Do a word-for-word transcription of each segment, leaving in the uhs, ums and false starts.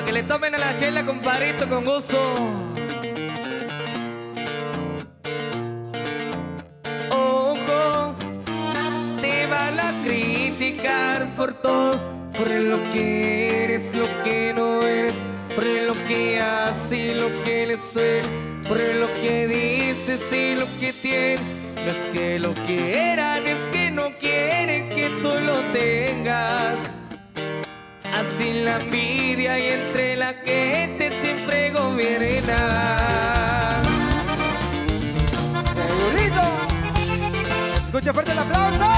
para que le tomen a la chela, compadrito, con gusto. Ojo, te van a criticar por todo, por lo que eres, lo que no eres, por lo que haces y lo que le suele, por lo que dices y lo que tienes. No es que lo quieran, es que no quieren que tú lo tengas. Así la envidia y entre la gente siempre gobierna. ¡Segurito! Escucha fuerte el aplauso.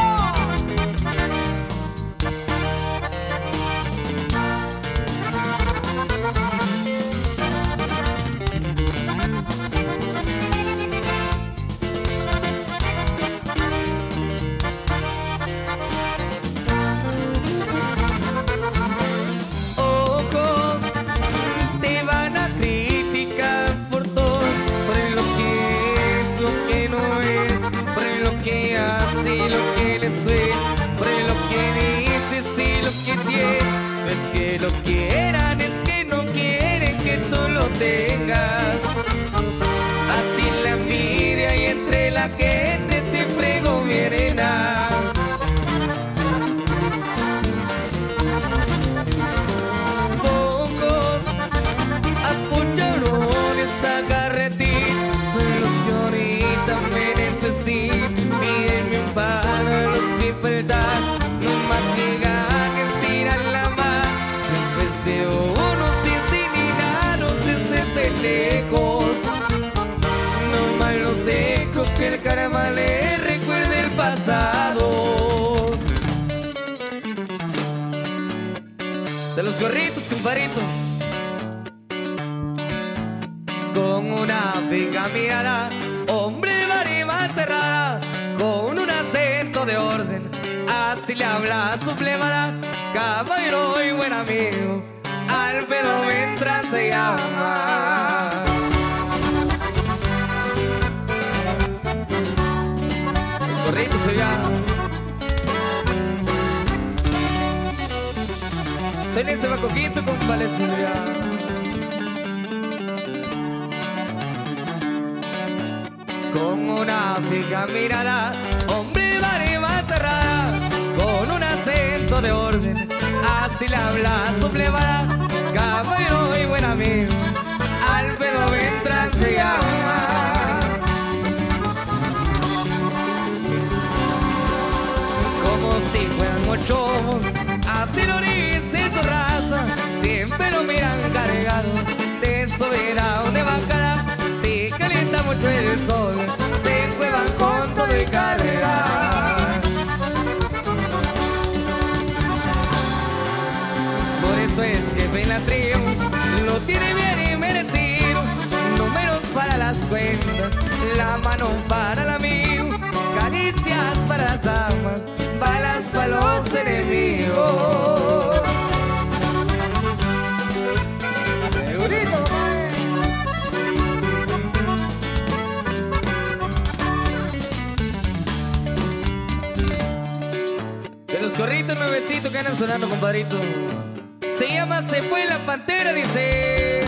Lo quieran, es que no quieren que tú lo tengas. Así la envidia y entre la gente siempre gobierna. Pocos apucharones agarren ti, son los que ahorita me necesitan. Mírenme un par a los que faltan, no más llegar. No más los dejo que el karma le recuerde el pasado. De los gorritos, compadrito. Con una fija mirada, hombre barba cerrada, con un acento de orden, así le habla su plebada. Caballero y buen amigo, al pedo entra se llama. Correcto, se llama. Se le va coquito con Valencia. Con una fija mirada, hombre barba cerrada, con un acento de orden, así le habla su plebada. Caballero y buen amigo, al pedo entra se llama. Si juegan mucho, así lo dice su raza. Siempre lo miran cargado de soberano de bancada. Si calienta mucho el sol, se juegan con todo y carga. Por eso es que en la tribu lo tiene bien y merecido. Números para las cuentas, la mano para el amigo, caricias para las damas, balas para los enemigos. Segurito. De los gorritos nuevecitos que andan sonando, compadrito. Se llama Se fue la pantera, dice.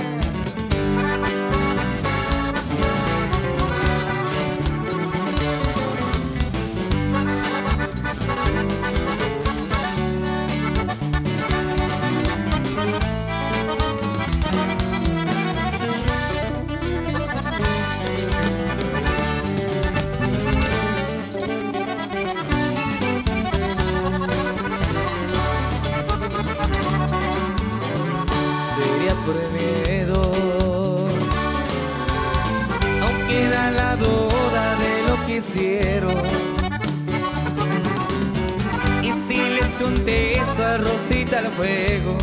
Por miedo, aún queda la duda de lo que hicieron. Y si les contesto a Rosita al fuego,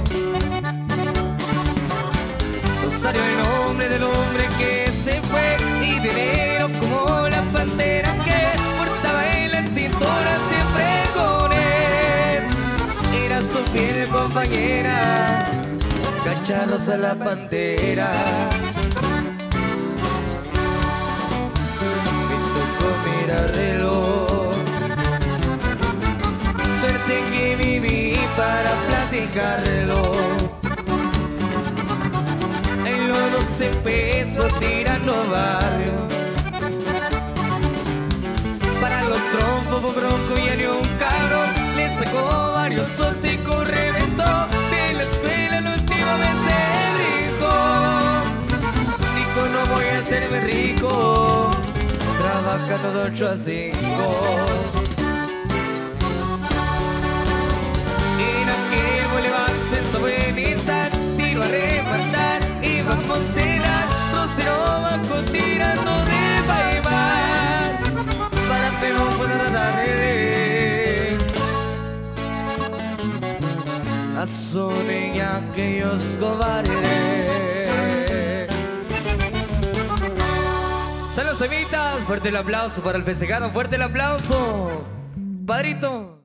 Rosario el nombre del hombre que se fue, y dinero como la pantera que portaba en la cintura siempre con él. Era su fiel compañera, cacharlos a la pantera. Me tocó mirar reloj, suerte que viví para platicarlo. nuestro barrio. Para los trompos, Bronco y Arión, un cabrón le sacó varios hocicos, reventó de la escuela el último mes rico. Dijo, no voy a hacerme rico, trabaja todo ocho a cinco. Azoten a aquellos cobardes. Saludos, amitas. Fuerte el aplauso para el pescado. Fuerte el aplauso, Padrito.